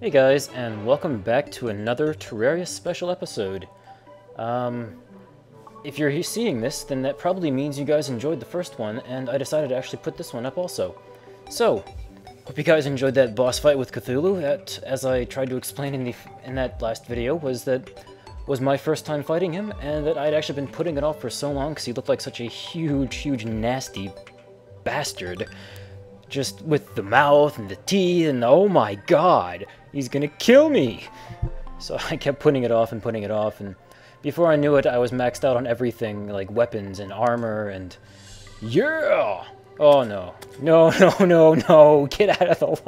Hey guys, and welcome back to another Terraria special episode. If you're seeing this, then that probably means you guys enjoyed the first one, and I decided to actually put this one up also. So, hope you guys enjoyed that boss fight with Cthulhu. That, as I tried to explain in that last video, was my first time fighting him, and that I'd actually been putting it off for so long because he looked like such a huge nasty bastard. Just with the mouth and the teeth and the, oh my god, he's gonna kill me! So I kept putting it off and putting it off, and before I knew it, I was maxed out on everything, like weapons and armor and... Yeah! Oh no. No, get out of the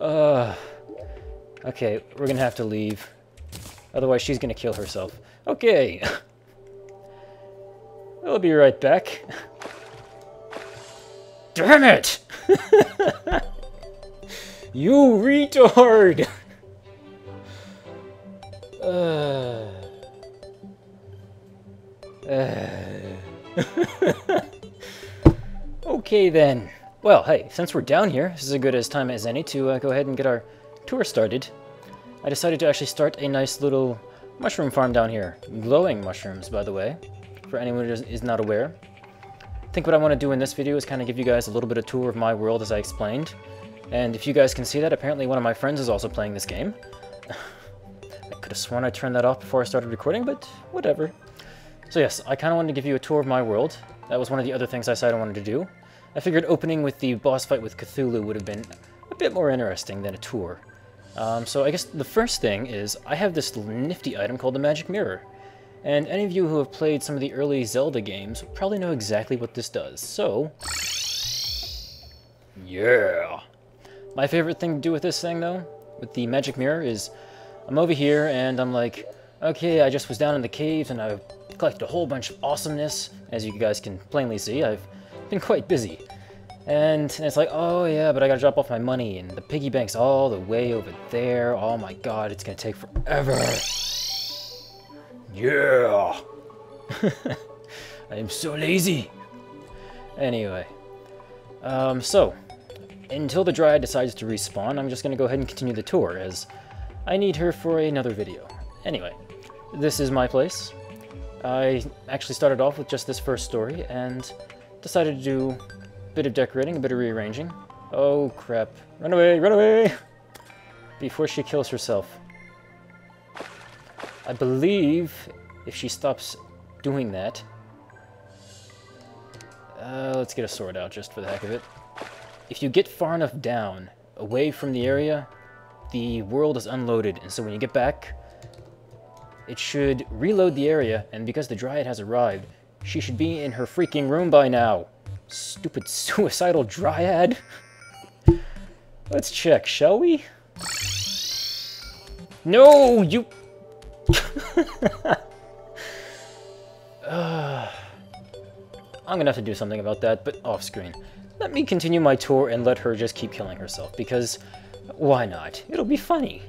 lava! Okay, we're gonna have to leave. Otherwise she's gonna kill herself. Okay! I'll be right back. Damn it! You retard! Okay then. Well, hey, since we're down here, this is as good a time as any to go ahead and get our tour started. I decided to actually start a nice little mushroom farm down here. Glowing mushrooms, by the way, for anyone who is not aware. I think what I want to do in this video is kind of give you guys a little bit of tour of my world as I explained. And if you guys can see that, apparently one of my friends is also playing this game. I could have sworn I turned that off before I started recording, but whatever. So yes, I kind of wanted to give you a tour of my world. That was one of the other things I decided I wanted to do. I figured opening with the boss fight with Cthulhu would have been a bit more interesting than a tour. So I guess the first thing is, I have this nifty item called the Magic Mirror. And any of you who have played some of the early Zelda games probably know exactly what this does, so... Yeah! My favorite thing to do with this thing, though, with the Magic Mirror, is... I'm over here, and I'm like, okay, I just was down in the caves, and I've collected a whole bunch of awesomeness. As you guys can plainly see, I've been quite busy. And it's like, oh yeah, but I gotta drop off my money, and the piggy bank's all the way over there. Oh my god, it's gonna take forever! Yeah! I am so lazy! Anyway. So, until the Dryad decides to respawn, I'm just gonna go ahead and continue the tour, as I need her for another video. Anyway, this is my place. I actually started off with just this first story, and decided to do a bit of decorating, a bit of rearranging. Oh crap. Run away, run away! Before she kills herself. I believe if she stops doing that... let's get a sword out just for the heck of it. If you get far enough down, away from the area, the world is unloaded, and so when you get back, it should reload the area, and because the Dryad has arrived, she should be in her freaking room by now. Stupid suicidal Dryad. Let's check, shall we? No, you... I'm gonna have to do something about that, but off screen. Let me continue my tour and let her just keep killing herself, because why not? It'll be funny.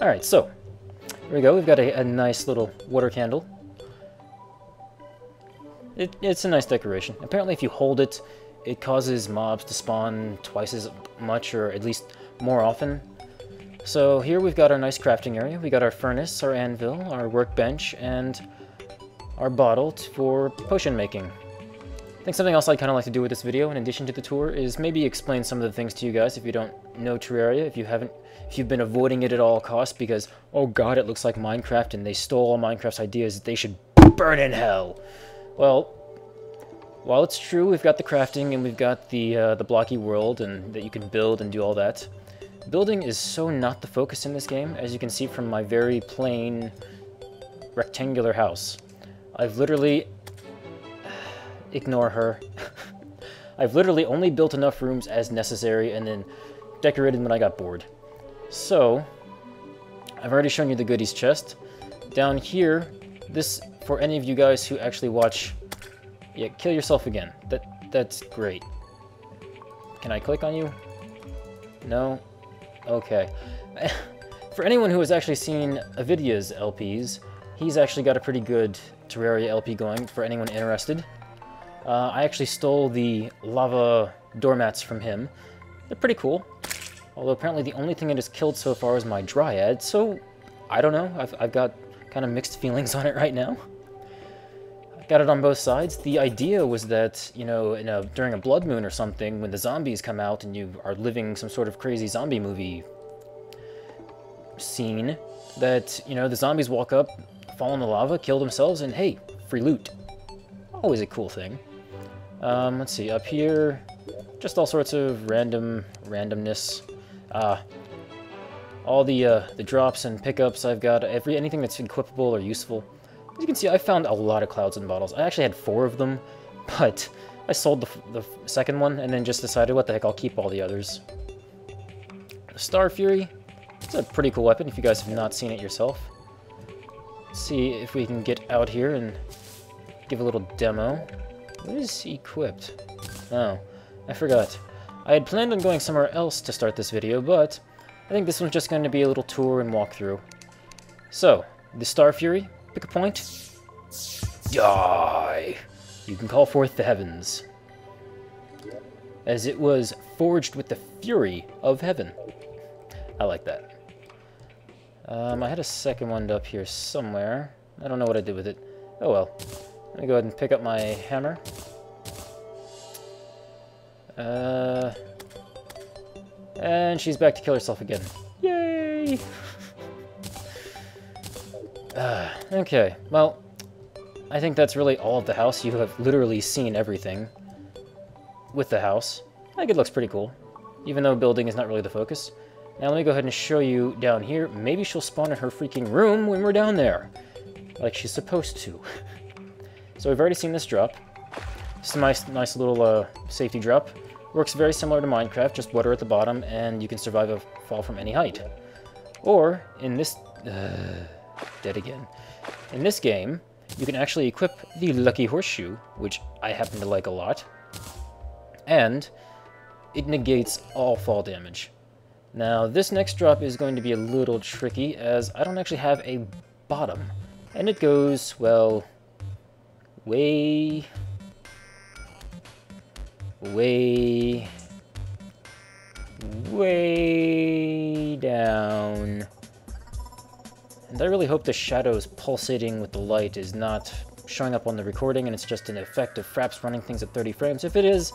Alright, so here we go. We've got a nice little water candle. It's a nice decoration. Apparently if you hold it, it causes mobs to spawn twice as much, or at least more often. So here we've got our nice crafting area. We got our furnace, our anvil, our workbench, and our bottle for potion making. I think something else I'd kind of like to do with this video, in addition to the tour, is maybe explain some of the things to you guys if you don't know Terraria, if you've been avoiding it at all costs because, oh god, it looks like Minecraft and they stole all Minecraft's ideas, they should burn in hell. Well, while it's true we've got the crafting and we've got the blocky world and that you can build and do all that, building is so not the focus in this game, as you can see from my very plain rectangular house. I've literally... Ignore her. I've literally only built enough rooms as necessary and then decorated when I got bored. So, I've already shown you the goodies chest. Down here, this, for any of you guys who actually watch... Yeah, kill yourself again. That's great. Can I click on you? No? Okay. For anyone who has actually seen Avidia's LPs, he's actually got a pretty good Terraria LP going, for anyone interested. I actually stole the lava doormats from him, They're pretty cool. Although apparently the only thing it has killed so far is my Dryad, so I don't know. I've got kind of mixed feelings on it right now. I've got it on both sides. The idea was that, you know, during a blood moon or something, when the zombies come out and you are living some sort of crazy zombie movie scene, that, you know, the zombies walk up, fall in the lava, kill themselves, and hey, free loot. Always a cool thing. Let's see, up here, just all sorts of randomness. All the drops and pickups I've got, anything that's equipable or useful. As you can see, I found a lot of clouds and bottles. I actually had 4 of them, but I sold the second one and then just decided, what the heck, I'll keep all the others. The Star Fury, it's a pretty cool weapon if you guys have not seen it yourself. Let's see if we can get out here and give a little demo. What is equipped? Oh, I forgot. I had planned on going somewhere else to start this video, but I think this one's just going to be a little tour and walkthrough. So, the Star Fury, pick a point. Die! You can call forth the heavens, as it was forged with the fury of heaven. I like that. I had a second one up here somewhere. I don't know what I did with it. Oh well. Let me go ahead and pick up my hammer. And she's back to kill herself again. Yay! Okay, well, I think that's really all of the house. You have literally seen everything with the house. I think it looks pretty cool, even though building is not really the focus. Now let me go ahead and show you down here. Maybe she'll spawn in her freaking room when we're down there, like she's supposed to. So we've already seen this drop. This is a nice little safety drop. Works very similar to Minecraft, just water at the bottom, and you can survive a fall from any height. Or, in this... dead again. In this game, you can actually equip the Lucky Horseshoe, which I happen to like a lot, and it negates all fall damage. Now, this next drop is going to be a little tricky, as I don't actually have a bottom. And it goes, well, way down. And I really hope the shadows pulsating with the light is not showing up on the recording and it's just an effect of Fraps running things at 30 frames. If it is,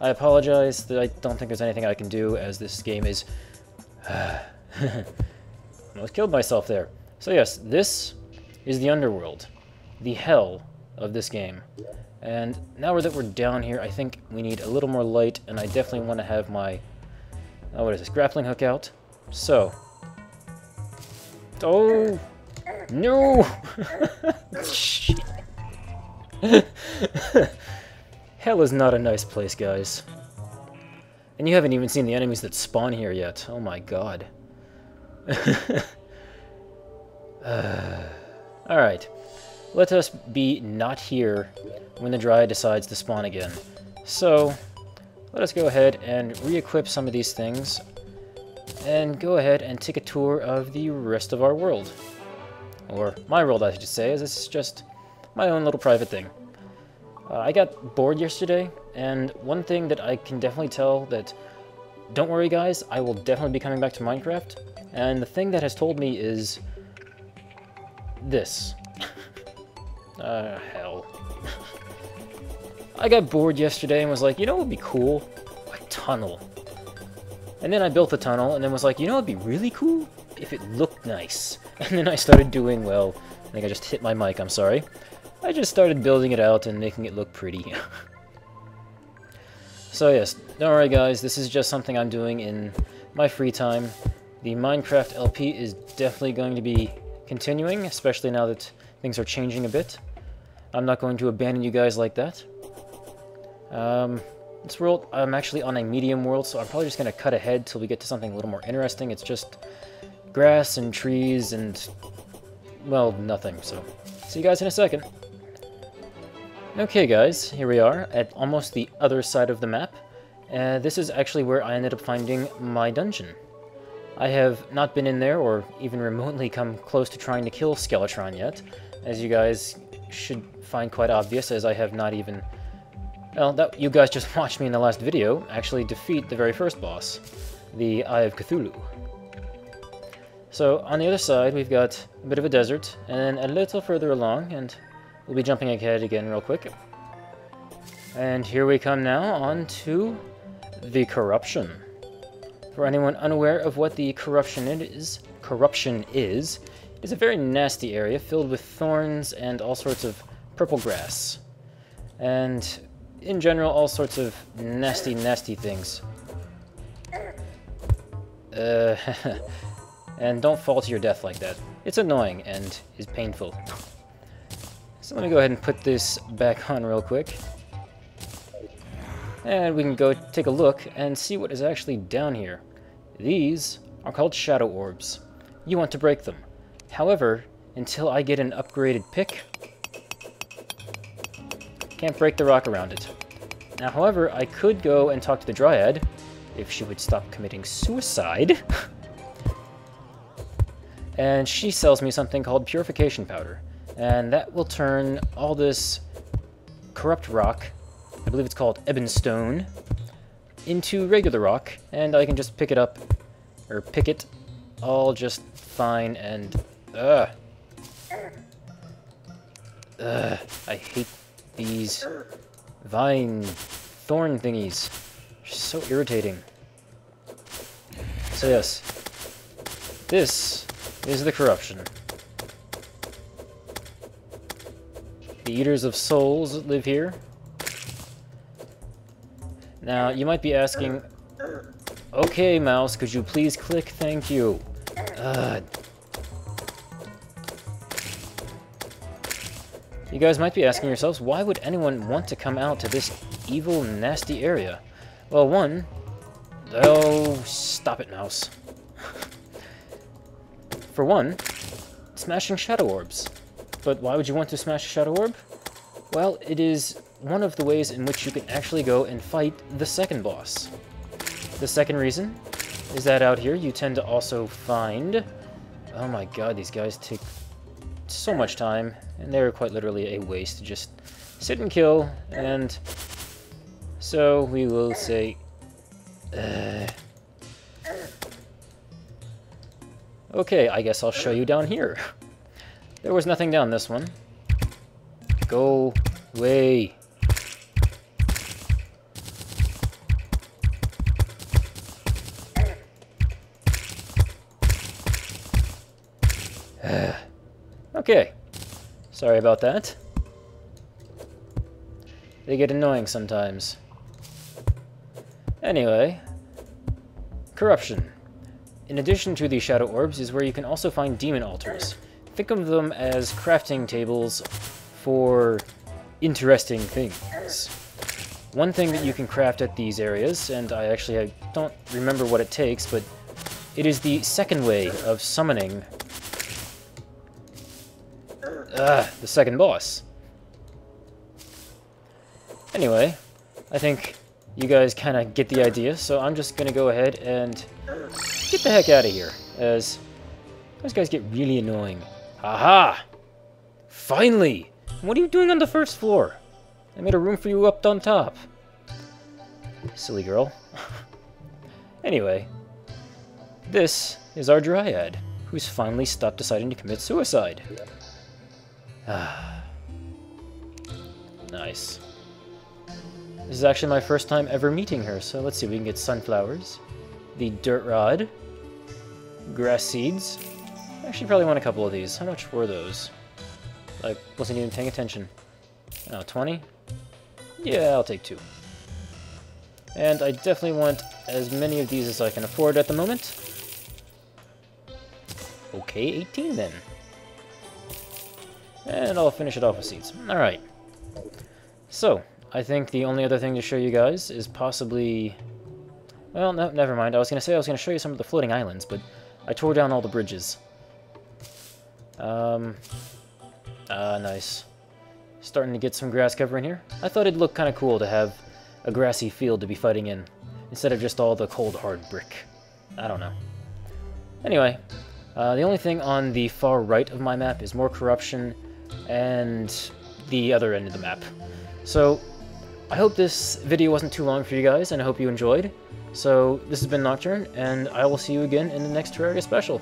I apologize. I don't think there's anything I can do, as this game is... almost killed myself there. So yes, this is the underworld, the hell of this game. And now that we're down here, I think we need a little more light, and I definitely want to have my... oh, what is this? Grappling hook out. So... oh! No! Shit. Hell is not a nice place, guys. And you haven't even seen the enemies that spawn here yet. Oh my god. Alright, let us be not here when the Dryad decides to spawn again. So, let us go ahead and re-equip some of these things, and go ahead and take a tour of the rest of our world. Or my world, I should say, as this is just my own little private thing. I got bored yesterday, and one thing that I can definitely tell that... don't worry guys, I will definitely be coming back to Minecraft, and the thing that has told me is... this. Hell. I got bored yesterday and was like, you know what would be cool? A tunnel. And then I built the tunnel and then was like, you know what would be really cool? If it looked nice. And then I started doing, well, I think I just hit my mic, I'm sorry. I just started building it out and making it look pretty. So yes, don't worry guys, this is just something I'm doing in my free time. The Minecraft LP is definitely going to be continuing, especially now that things are changing a bit. I'm not going to abandon you guys like that. This world, I'm actually on a medium world, so I'm probably just going to cut ahead till we get to something a little more interesting. It's just grass and trees and, well, nothing. So, see you guys in a second. Okay guys, here we are at almost the other side of the map. This is actually where I ended up finding my dungeon. I have not been in there or even remotely come close to trying to kill Skeletron yet, as you guys should find quite obvious, as I have not even Now, that you guys just watched me in the last video actually defeat the very first boss, the Eye of Cthulhu. So on the other side, we've got a bit of a desert, and then a little further along, and we'll be jumping ahead again real quick. And here we come now on to the corruption. For anyone unaware of what the corruption is, it's a very nasty area filled with thorns and all sorts of purple grass. And in general, all sorts of nasty, nasty things. And don't fall to your death like that. It's annoying and is painful. So let me go ahead and put this back on real quick. And we can go take a look and see what is actually down here. These are called shadow orbs. You want to break them. However, until I get an upgraded pick, can't break the rock around it. Now, however, I could go and talk to the Dryad if she would stop committing suicide. And she sells me something called purification powder. And that will turn all this corrupt rock, I believe it's called Ebon Stone, into regular rock, and I can just pick it up, or pick it, all just fine, and I hate these vine thorn thingies. They're so irritating. So yes, this is the corruption. The eaters of souls live here. Now, you might be asking, okay, mouse, could you please click? Thank you. You guys might be asking yourselves, why would anyone want to come out to this evil, nasty area? Well, one... Oh, stop it, mouse. For one, smashing shadow orbs. But why would you want to smash a shadow orb? Well, it is one of the ways in which you can actually go and fight the second boss. The second reason is that out here you tend to also find... Oh my god, these guys take so much time, and they're quite literally a waste. Just sit and kill, and so we will say... Okay, I guess I'll show you down here. There was nothing down this one. Go away. Okay, sorry about that. They get annoying sometimes. Anyway, corruption. In addition to the shadow orbs is where you can also find demon altars. Think of them as crafting tables for interesting things. One thing that you can craft at these areas, and I don't remember what it takes, but it is the second way of summoning the second boss. Anyway, I think you guys kind of get the idea, so I'm just going to go ahead and get the heck out of here, as those guys get really annoying. Aha! Finally! What are you doing on the first floor? I made a room for you up on top. Silly girl. Anyway, this is our Dryad, who's finally stopped deciding to commit suicide. Ah. Nice. This is actually my first time ever meeting her, so let's see, we can get sunflowers, the dirt rod, grass seeds. I actually probably want a couple of these. How much were those? I wasn't even paying attention. Oh, 20? Yeah, I'll take 2. And I definitely want as many of these as I can afford at the moment. Okay, 18 then. And I'll finish it off with seeds. Alright. So, I think the only other thing to show you guys is possibly... Well, no, never mind. I was going to show you some of the floating islands, but I tore down all the bridges. Nice. Starting to get some grass cover in here. I thought it'd look kind of cool to have a grassy field to be fighting in, instead of just all the cold, hard brick. I don't know. Anyway, the only thing on the far right of my map is more corruption, and the other end of the map. So, I hope this video wasn't too long for you guys, and I hope you enjoyed. So, this has been Nocturne, and I will see you again in the next Terraria special.